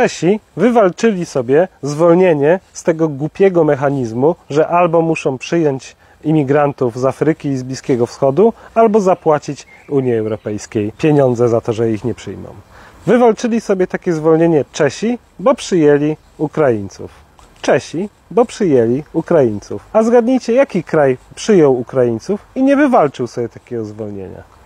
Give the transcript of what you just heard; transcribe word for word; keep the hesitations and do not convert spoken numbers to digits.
Czesi wywalczyli sobie zwolnienie z tego głupiego mechanizmu, że albo muszą przyjąć imigrantów z Afryki i z Bliskiego Wschodu, albo zapłacić Unii Europejskiej pieniądze za to, że ich nie przyjmą. Wywalczyli sobie takie zwolnienie Czesi, bo przyjęli Ukraińców. Czesi, bo przyjęli Ukraińców. A zgadnijcie, jaki kraj przyjął Ukraińców i nie wywalczył sobie takiego zwolnienia?